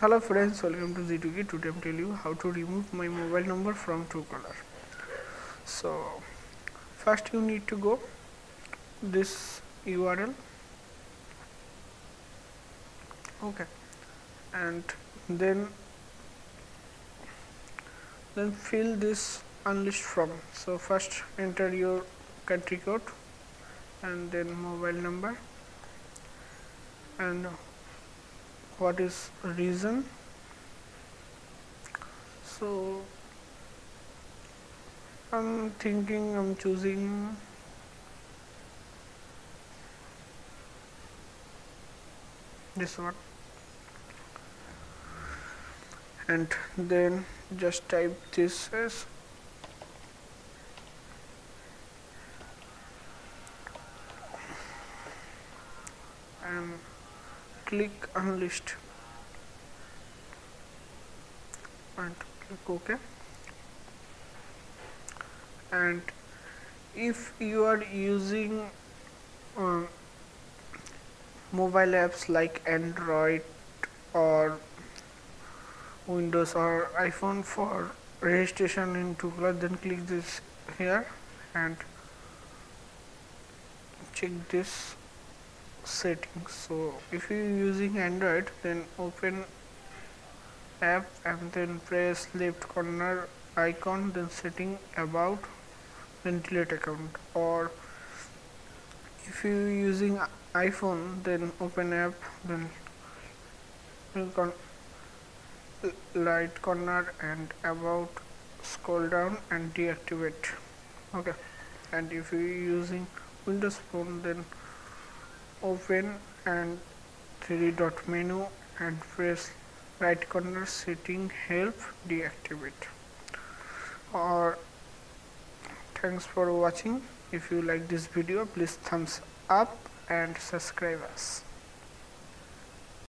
Hello friends, welcome to ZeetWiki. Today I'm telling you how to remove my mobile number from Truecaller. So first you need to go this URL, okay, and then fill this unlist form. So first enter your country code and then mobile number and what is reason. So I'm choosing this one and then just type this as and click unlist and click OK. And if you are using mobile apps like Android or Windows or iPhone for registration in Truecaller, then click this here and check this settings. So if you're using Android, then open app and then press left corner icon, then setting, about, then delete account. Or if you're using iPhone, then open app, then click on right corner and about, scroll down and deactivate, okay. And if you're using Windows phone, then open and three dot menu and press right corner, setting, help, deactivate. Or thanks for watching. If you like this video, please thumbs up and subscribe us.